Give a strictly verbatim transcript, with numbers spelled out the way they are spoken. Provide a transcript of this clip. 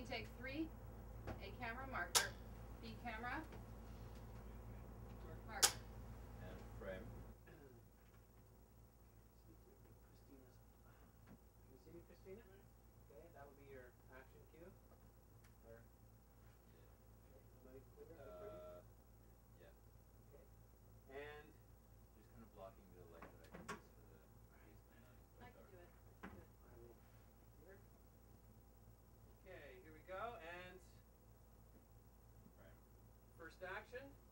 Routine take three, A camera marker, B camera, marker. And frame. Can you see me, Christina? Okay, that'll be your action cue. Or, somebody clear it for you? Yeah. Okay. And just kind of blocking the light that I can use for the I can do it. Okay, here we go, and first action.